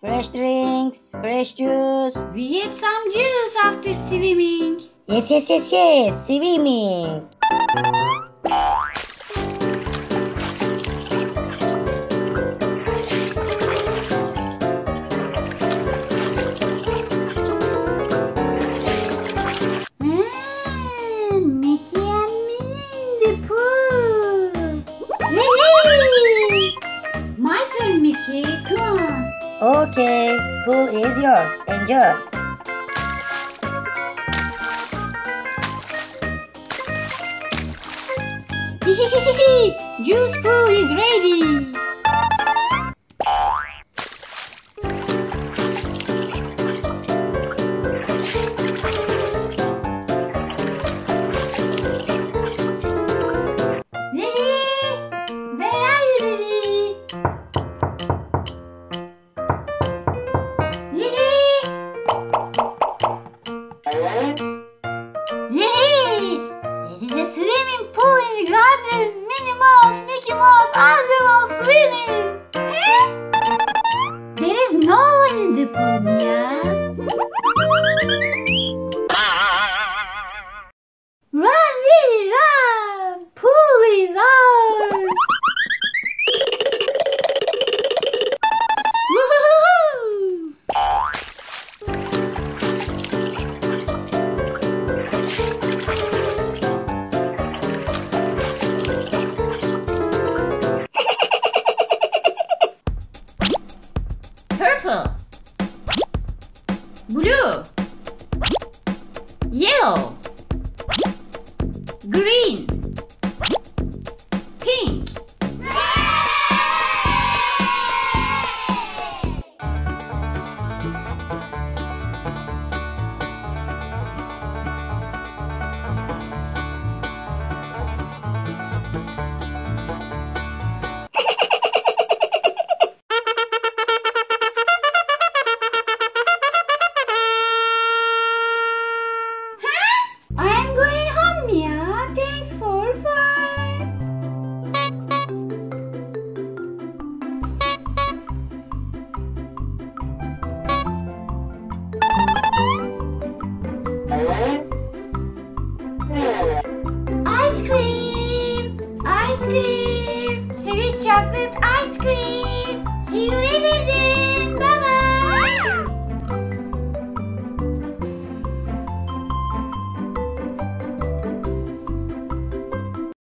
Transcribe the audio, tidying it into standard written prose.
Fresh drinks, fresh juice. We had some juice after swimming. Yes, swimming. Mickey and Minnie in the pool. Ready? My turn, Mickey, come on. Okay, pool is yours. Enjoy. Juice pool is ready. Blue, yellow, green.